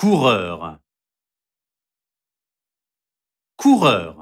Coureur. Coureur.